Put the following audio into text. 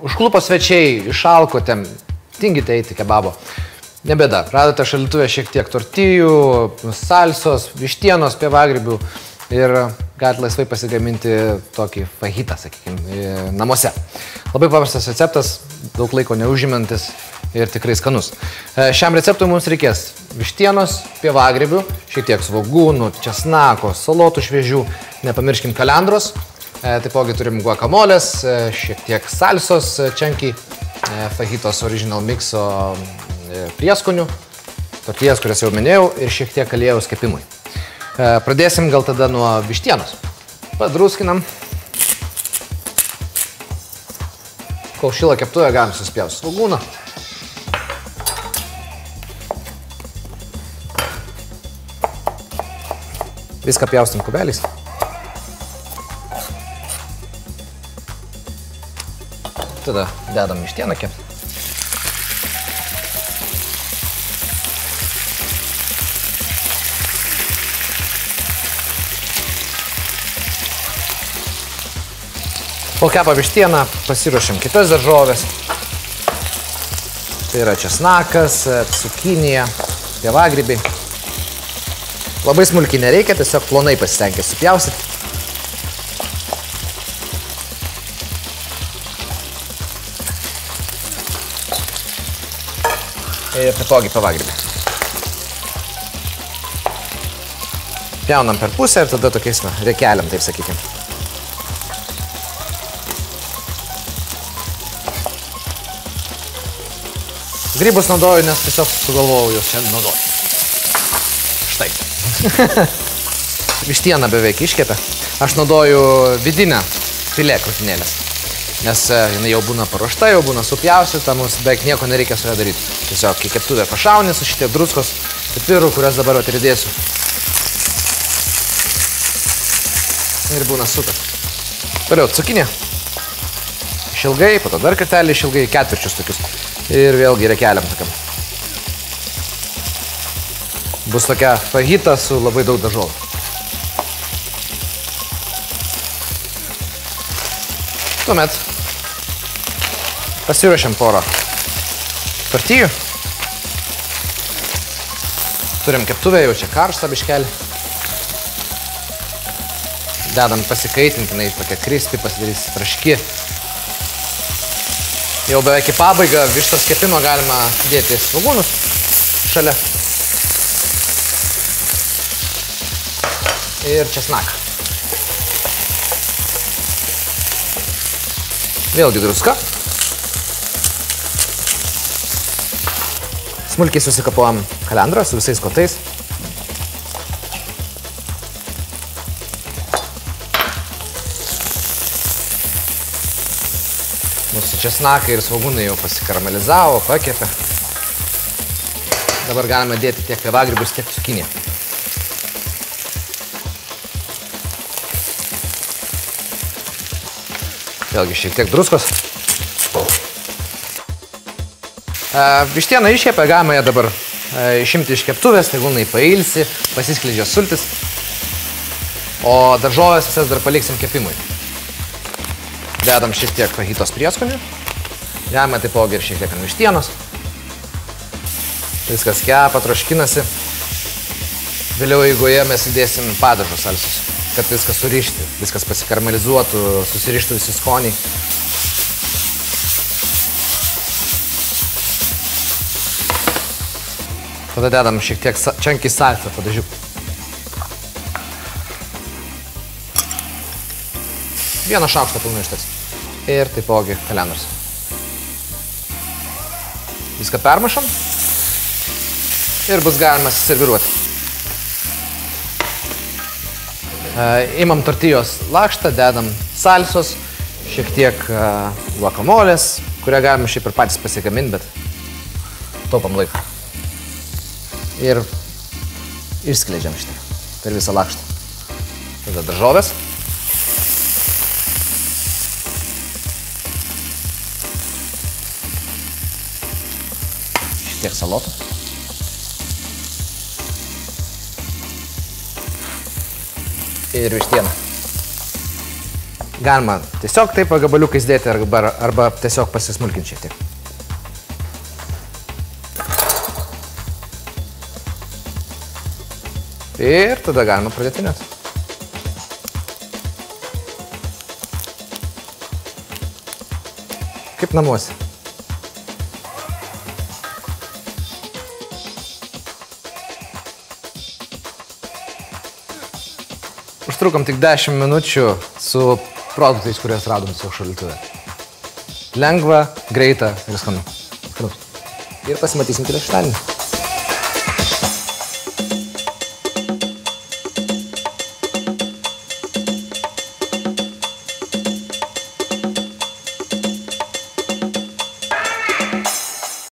Užklupo svečiai, išalkote, tingite eiti kebabo. Nebėda, radote šaldytuve šiek tiek tortijų, salsos, vištienos, pievagrybių ir galite laisvai pasigaminti tokį fajitą, sakykime, namuose. Labai paprastas receptas, daug laiko neužimantis ir tikrai skanus. Šiam receptui mums reikės vištienos, pievagrybių, šiek tiek svogūnų, česnako, salotų šviežių, nepamirškim kalendros. Taipogi turim guacamolės, šiek tiek salsos, čenkiai, fajitos original mixo prieskonių, tortijas, kurias jau minėjau, ir šiek tiek aliejaus kepimui. Pradėsim gal tada nuo vištienos. Padruskinam. Kol šyla keptuvė, galim suspjauti svogūną. Viską pjaustim kubeliais. Tada dedam vištieną kepti. Kol kepa vištieną, pasiruošim kitas daržovės. Tai yra česnakas, cukinija, pievagrybiai. Labai smulkiai nereikia, tiesiog plonai pasitenkė supjausit. Ir patogiai pievagrybiai. Pjaunam per pusę ir tada tokiais rekeliam, taip sakykime. Grybus naudoju, nes tiesiog sugalvojau juos čia naudoti. Štai. Vištieną beveik iškepė. Aš naudoju vidinę filė krūtinėlės, nes jinai jau būna paruošta, jau būna supjaustyta, mums beveik nieko nereikia su ją daryti. Tiesiog į keptuvę pašauni su šitie druskos, pipirų, kurias dabar atridėsiu. Ir būna super. Toliau cukinė. Išilgai, po to dar kartelį išilgai, ketvirčius tokius. Ir vėlgi rekeliam tokiam. Bus tokia fajita su labai daug daržovių. Tuomet pasiruošiam porą tortijų. Turim keptuvę, jau čia karštą biškelį. Dedam pasikaitintinai, tokia krispi, pasidarys traški. Jau beveik į pabaigą vištos kepimo galima dėti svogūnus šalia. Ir česnaką. Vėlgi druska. Smulkiai susikapuojam kalendrą su visais kotais. Mūsų česnakai ir svogūnai jau pasikaramalizavo, pakepė. Dabar galime dėti tiek pievagrybius, tiek cukiniją. Vėlgi šiek tiek druskos. Vištieną iškepę, galime ją dabar išimti iš keptuvės, tegul jinai pailsi, pasiskleidžia sultis. O daržoves visas dar paliksim kepimui. Dedam šiek tiek fajitos prieskonių, jame taipogi ir šiek tiek ant vištienos. Viskas kepa, troškinasi. Vėliau eigoje mes įdėsim padažo salsus, kad viskas surišti, viskas pasikaramelizuotų, susirištų visi skoniai. Tada dedam šiek tiek čenkį salsą padažiukų. Vieną šaukštą pilnai išteks. Ir taipogi kalendras. Viską permašam. Ir bus galima serviruoti. Imam tortijos lakštą, dedam salsos, šiek tiek guacamolės, kurią galima šiaip ir patys pasigaminti, bet taupam laiką. Ir išskleidžiam šitą per visą lakštą. Tada daržovės. Tiek salotų. Ir vištieną. galima tiesiog taip gabaliukais dėti arba tiesiog pasismulkinti šiek tiek. Ir tada galima pradėti net. Kaip namuose. Užtrukom tik 10 minučių su produktais, kuriuos radom savo šaldytuve. Lengva, greita ir skanu. Ir pasimatysim kitą šeštadienį.